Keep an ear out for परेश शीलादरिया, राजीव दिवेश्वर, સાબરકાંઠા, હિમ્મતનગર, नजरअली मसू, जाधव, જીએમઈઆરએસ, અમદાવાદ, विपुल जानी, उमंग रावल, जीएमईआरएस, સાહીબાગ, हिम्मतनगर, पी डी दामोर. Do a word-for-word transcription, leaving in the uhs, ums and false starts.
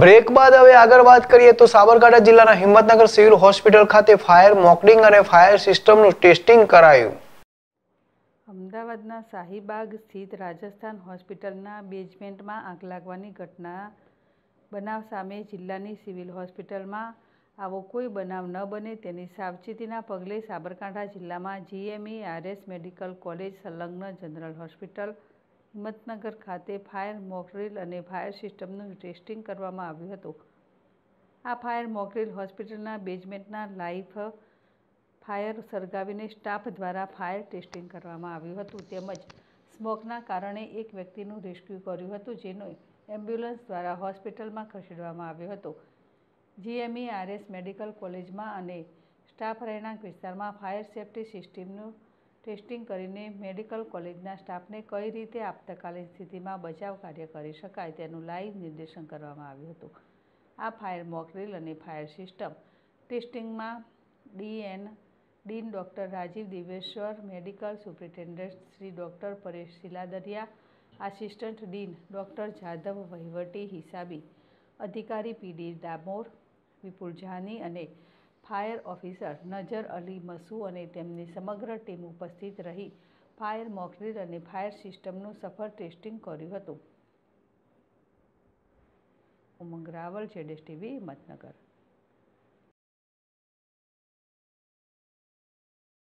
Break બાદ હવે આગળ વાત કરીએ તો સાબરકાંઠા જિલ્લાના હિમ્મતનગર સિવિલ હોસ્પિટલ ખાતે ફાયર મોકલિંગ અને ફાયર સિસ્ટમનું ટેસ્ટિંગ કરાયું. અમદાવાદના સાહીબાગ સ્થિત રાજસ્થાન હોસ્પિટલના બેઝમેન્ટમાં આગ લાગવાની ઘટના બનાવ સામે જિલ્લાની સિવિલ હોસ્પિટલમાં આવો કોઈ બનાવ ન બને તેની સાવચેતીના પગલે સાબરકાંઠા જિલ્લામાં જીએમઈઆરએસ મેડિકલ કોલેજ સંલગ્ન જનરલ હોસ્પિટલ हिम्मतनगर खाते फायर मॉकड्रिल और फायर सिस्टमनु टेस्टिंग करवामां आव्युं हतुं. आ फायर मॉकड्रिल हॉस्पिटलना बेजमेंटना लाइव फायर सर्गावीने स्टाफ द्वारा फायर टेस्टिंग करवामां आव्युं हतुं तेमज स्मोकना कारणे एक व्यक्तिनु रेस्क्यू कर्युं हतुं जेनो एम्ब्युलन्स द्वारा हॉस्पिटलमां खसेडवामां आव्यो हतो. जीएमईआरएस मेडिकल कॉलेजमां अने स्टाफ रहेणांक विस्तारमां फायर सेफ्टी सिस्टमनु टेस्टिंग करीने मेडिकल कॉलेजना स्टाफने कई रीते आपत्कालीन स्थिति में बचाव कार्य करी शकाय तेनुं लाइव निर्देशन करवामां आव्युं हतुं. आ फायर मॉकड्रिल अने फायर सिस्टम टेस्टिंग में DN dean doctor राजीव दिवेश्वर, medical superintendent Shri doctor परेश शीलादरिया, assistant dean doctor जाधव, वहीवटी हिसाबी अधिकारी पी डी दामोर, विपुल जानी अने फायर ऑफिसर नजरअली मसू और तेमनी समग्र टीम उपस्थित रही फायर मॉकड्रिल और फायर सिस्टमनु सफल टेस्टिंग कर्युं हतुं. उमंग रावल, JDS TV, हिम्मतनगर.